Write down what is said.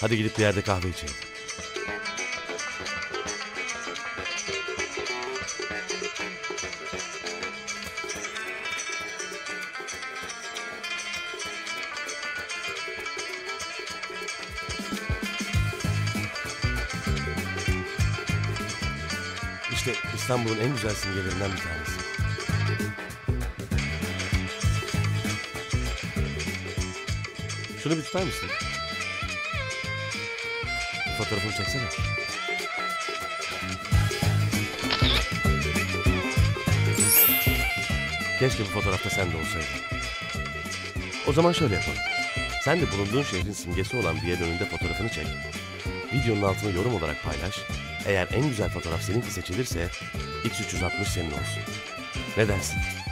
Hadi gidip bir yerde kahve içelim. İşte İstanbul'un en güzel simgelerinden bir tanesi. Şunu bir tutar mısın? Fotoğrafını çeksene. Keşke bu fotoğrafta sen de olsaydın. O zaman şöyle yapalım. Sen de bulunduğun şehrin simgesi olan bir yerin önünde fotoğrafını çek. Videonun altına yorum olarak paylaş. Eğer en güzel fotoğraf seninki seçilirse X360 senin olsun. Ne dersin?